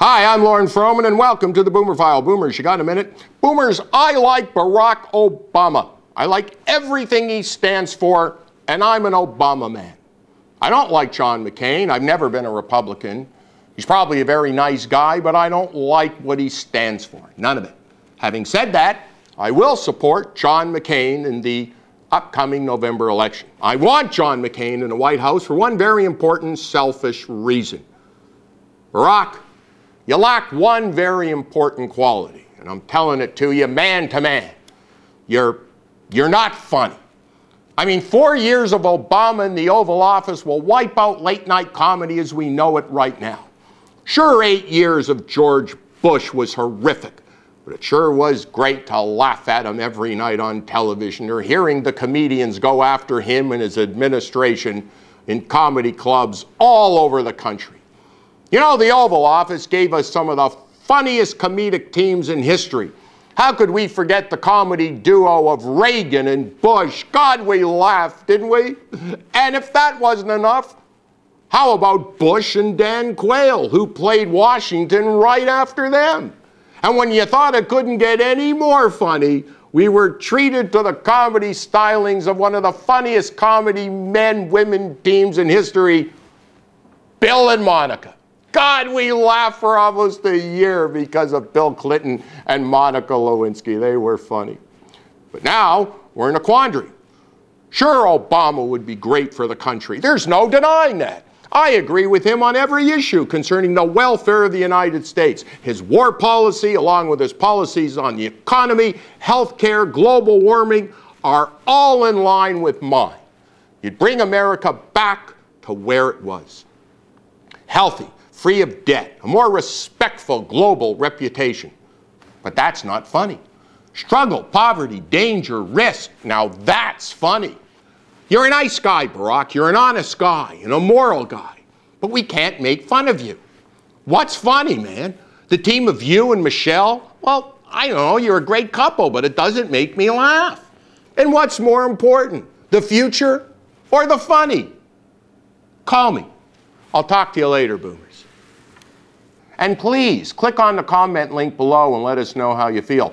Hi, I'm Lauren Froman, and welcome to The Boomer File. Boomers, you got a minute? Boomers, I like Barack Obama. I like everything he stands for, and I'm an Obama man. I don't like John McCain. I've never been a Republican. He's probably a very nice guy, but I don't like what he stands for. None of it. Having said that, I will support John McCain in the upcoming November election. I want John McCain in the White House for one very important, selfish reason. Barack, you lack one very important quality, and I'm telling it to you man to man. You're not funny. I mean, 4 years of Obama in the Oval Office will wipe out late-night comedy as we know it right now. Sure, 8 years of George Bush was horrific, but it sure was great to laugh at him every night on television or hearing the comedians go after him and his administration in comedy clubs all over the country. You know, the Oval Office gave us some of the funniest comedic teams in history. How could we forget the comedy duo of Reagan and Bush? God, we laughed, didn't we? And if that wasn't enough, how about Bush and Dan Quayle, who played Washington right after them? And when you thought it couldn't get any more funny, we were treated to the comedy stylings of one of the funniest comedy men, women teams in history, Bill and Monica. God, we laughed for almost a year because of Bill Clinton and Monica Lewinsky. They were funny. But now we're in a quandary. Sure, Obama would be great for the country. There's no denying that. I agree with him on every issue concerning the welfare of the United States. His war policy, along with his policies on the economy, healthcare, global warming, are all in line with mine. You'd bring America back to where it was. Healthy, free of debt, a more respectful global reputation. But that's not funny. Struggle, poverty, danger, risk. Now that's funny. You're a nice guy, Barack. You're an honest guy, an immoral guy. But we can't make fun of you. What's funny, man? The team of you and Michelle? Well, I don't know. You're a great couple, but it doesn't make me laugh. And what's more important, the future or the funny? Call me. I'll talk to you later, Boomer. And please, click on the comment link below and let us know how you feel.